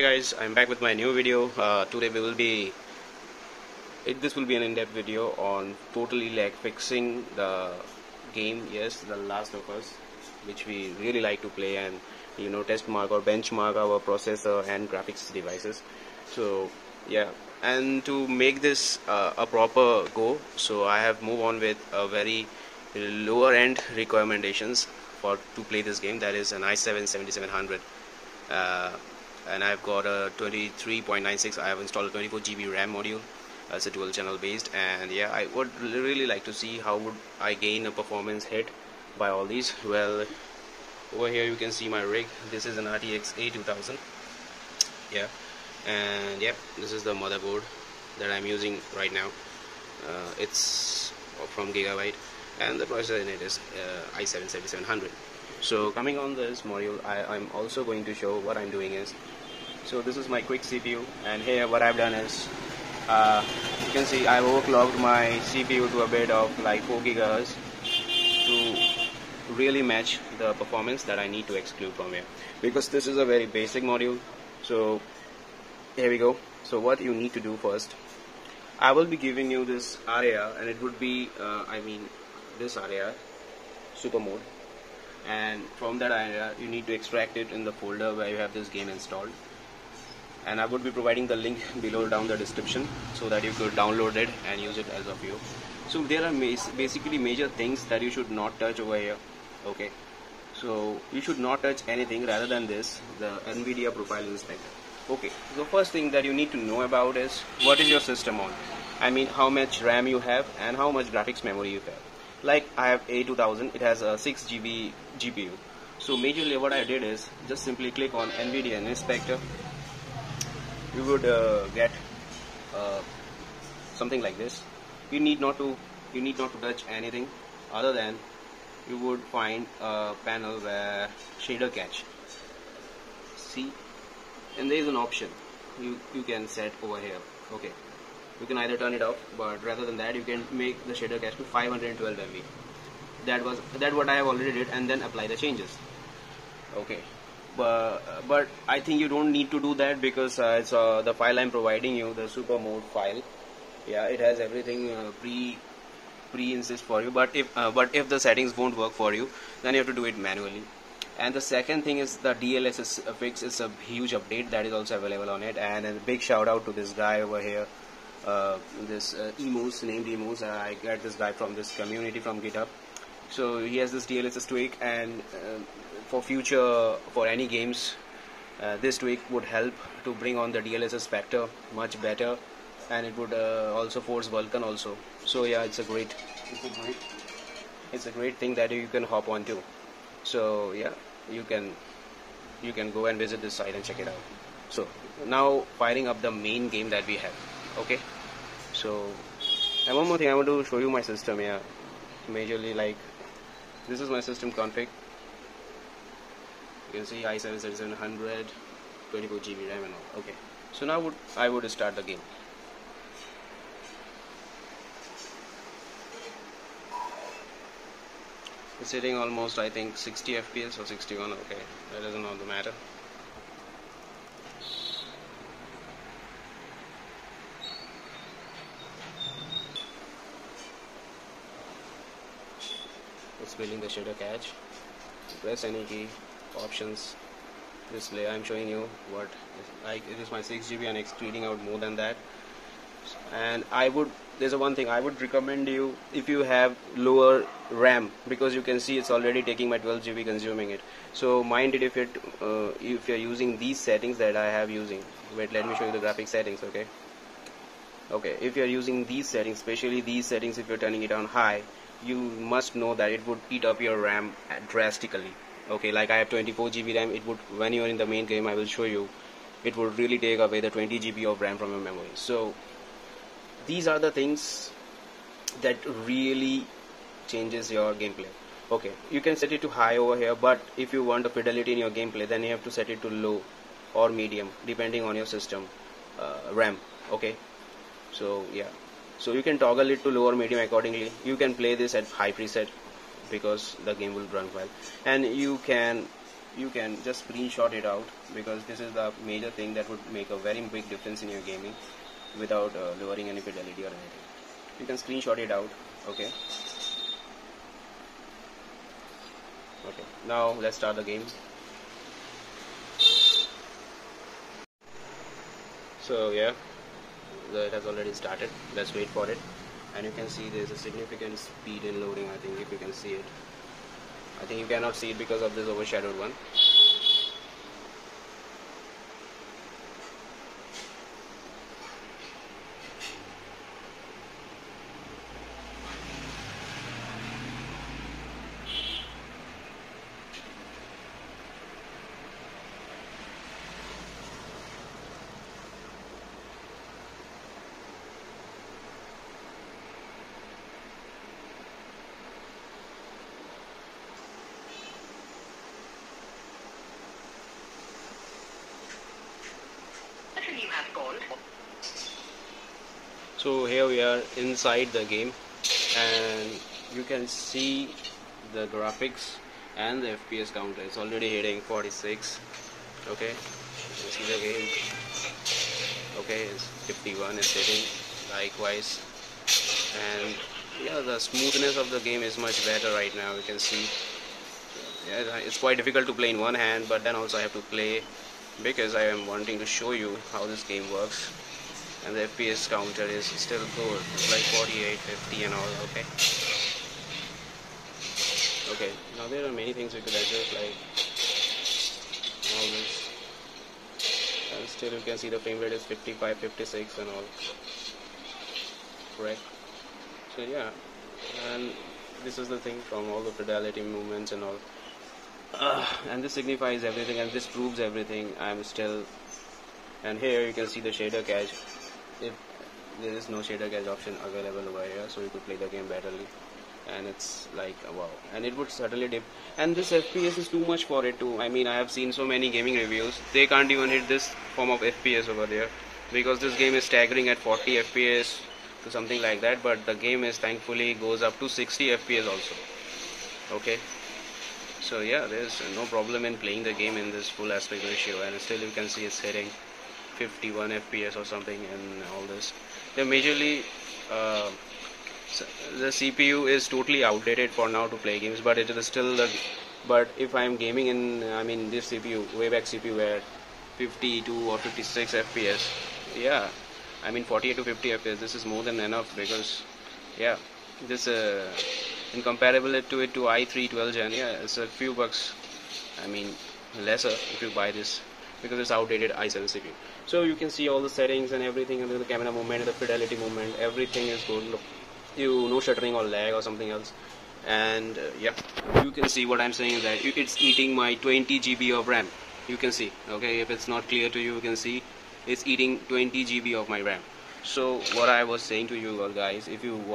Hi guys, I'm back with my new video. Today we will be this will be an in-depth video on totally like fixing the game, yes, The Last of Us, which we really like to play and test mark or benchmark our processor and graphics devices. So yeah, and to make this a proper go, so I have moved on with a very lower end recommendations for to play this game, that is an i7-7700. And I've got a 23.96. I have installed a 24GB RAM module. It's a dual channel based, and yeah, I would really like to see how would I gain a performance hit by all these. Well, over here you can see my rig. This is an RTX A2000. Yeah, and yeah, this is the motherboard that I'm using right now. It's from Gigabyte, and the processor in it is i7-7700. So coming on this module, I'm also going to show what I'm doing is, so this is my quick CPU, and here what I've done is, you can see I've overclocked my CPU to a bit of like 4 gigahertz to really match the performance that I need to exclude from here, because this is a very basic module. So here we go. So what you need to do first, I will be giving you this area, and it would be, this area, super mode. And from that area you need to extract it in the folder where you have this game installed, and I would be providing the link below down the description so that you could download it and use it as of you. So there are basically major things that you should not touch over here. Okay, so you should not touch anything rather than this, the NVIDIA profile inspector. Okay, so first thing that you need to know about is what is your system on, how much RAM you have and how much graphics memory you have. Like I have A2000, it has a 6GB GPU. So majorly what I did is just simply click on NVIDIA Inspector. You would get something like this. You need not to touch anything other than you would find a panel where shader cache. See, and there is an option you can set over here. Okay. You can either turn it off, but rather than that, you can make the shader cache to 512 MB. That what I have already did, and then apply the changes. Okay, but I think you don't need to do that, because it's the file I'm providing you, the super mode file. Yeah, it has everything pre-insist for you. But if the settings won't work for you, then you have to do it manually. And the second thing is the DLSS fix is a huge update that is also available on it. And a big shout out to this guy over here. This Emu's, named Emu's, I got this guy from this community from GitHub. So he has this DLSS tweak, and for any games, this tweak would help to bring on the DLSS factor much better, and it would also force Vulkan also. So yeah, it's a great thing that you can hop on to. So yeah, you can go and visit this site and check it out. So now firing up the main game that we have. Okay, so, and one more thing I want to show you my system here. Majorly, like, this is my system config. You can see i7-7700, 24GB RAM and all. Okay, so now I would start the game. It's hitting almost, I think, 60 FPS or 61. Okay, that doesn't all matter. Building the shader cache. Press any key, options, display. I'm showing you what it is, my 6GB, and extruding out more than that. And there's one thing I would recommend you, if you have lower RAM, because you can see it's already taking my 12GB, consuming it. So mind it if you're using these settings that I have using. Wait, let me show you the graphic settings. Okay. Okay, if you're using these settings, especially these settings, if you're turning it on high, you must know that it would eat up your RAM drastically. Okay, like I have 24GB RAM, it would, when you are in the main game, I will show you, it would really take away the 20GB of RAM from your memory. So these are the things that really changes your gameplay. Okay, you can set it to high over here, but if you want the fidelity in your gameplay, then you have to set it to low or medium, depending on your system RAM. Okay, so yeah. So you can toggle it to low or medium accordingly. You can play this at high preset because the game will run well. And you can you can just screenshot it out, because this is the major thing that would make a very big difference in your gaming without lowering any fidelity or anything. You can screenshot it out. Okay, now let's start the game. So yeah, it has already started. Let's wait for it, and you can see there's a significant speed in loading. I think if you can see it, I think you cannot see it because of this overshadowed one. So here we are inside the game, and you can see the graphics and the FPS counter. It's already hitting 46. Okay, you can see the game. Okay, it's 51. It's hitting likewise, and yeah, the smoothness of the game is much better right now. You can see. Yeah, it's quite difficult to play in one hand, but then also I have to play, because I am wanting to show you how this game works. And the FPS counter is still good. It's like 48, 50 and all. Okay, now there are many things we could adjust, like all this, and still you can see the frame rate is 55, 56 and all, correct? So yeah, and this is the thing from all the fidelity movements and all. And this signifies everything, and this proves everything. And here you can see the shader cache. If there is no shader cache option available over here, so you could play the game betterly. And it's like, wow, and it would certainly dip. And this FPS is too much for it too. I mean, I have seen so many gaming reviews, they can't even hit this form of FPS over there, because this game is staggering at 40 FPS to something like that, but the game is thankfully goes up to 60 FPS also. Okay, so yeah, there's no problem in playing the game in this full aspect ratio, and still you can see it's hitting 51 FPS or something, and all this. They're majorly the CPU is totally outdated for now to play games, but it is still the. But if I'm gaming in, I mean, this CPU, way back CPU, were 52 or 56 FPS. Yeah, I mean 48 to 50 FPS. This is more than enough, because yeah, this in comparable to it to i3 12 gen. Yeah, it's a few bucks. I mean, lesser if you buy this, because it's outdated i7 CPU. So you can see all the settings and everything, and the camera movement, the fidelity movement, everything is good. Look, no shuttering or lag or something else. And yeah, you can see what I'm saying is that it's eating my 20 GB of RAM. You can see, okay, if it's not clear to you, you can see it's eating 20 GB of my RAM. So what I was saying to you guys, if you don't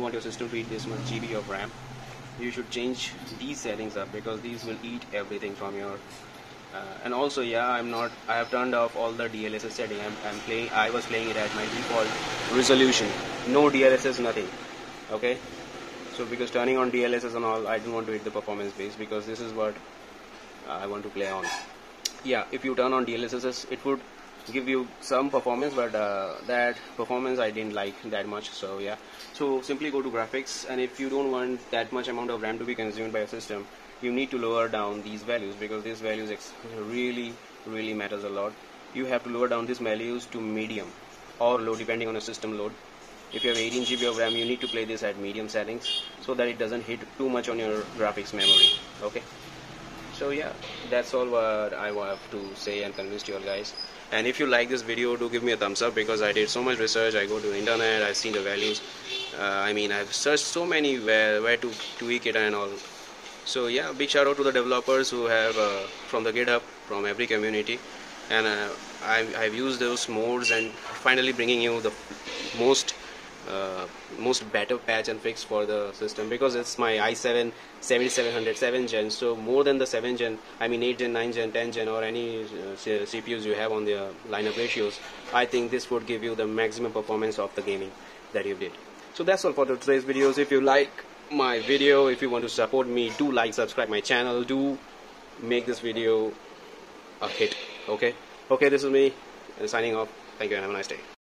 want your system to eat this much GB of RAM, you should change these settings up, because these will eat everything from your. And also, yeah, I have turned off all the DLSS setting. I was playing it at my default resolution. No DLSS, nothing. Okay. So because turning on DLSS and all, I don't want to hit the performance base, because this is what I want to play on. Yeah, if you turn on DLSS, it would give you some performance, but that performance I didn't like that much. So yeah. So simply go to graphics, and if you don't want that much amount of RAM to be consumed by your system, you need to lower down these values, because these values really matters a lot. You have to lower down these values to medium or low, depending on your system load. If you have 18 GB of RAM, you need to play this at medium settings, so that it doesn't hit too much on your graphics memory. Okay, so yeah, that's all what I have to say and convince you guys. And if you like this video, do give me a thumbs up, because I did so much research. I go to the internet, I've seen the values, I mean, I've searched so many where to tweak it and all. So yeah, big shout out to the developers who have from the GitHub, from every community, and I've used those modes, and finally bringing you the most better patch and fix for the system, because it's my i7-7700 7th gen. So more than the 7th gen, I mean 8th gen, 9th gen, 10th gen, or any CPUs you have on their lineup ratios, I think this would give you the maximum performance of the gaming that you did. So that's all for today's videos. If you like my video. If you want to support me, do like, subscribe my channel, do make this video a hit. Okay, this is me signing off. Thank you and have a nice day.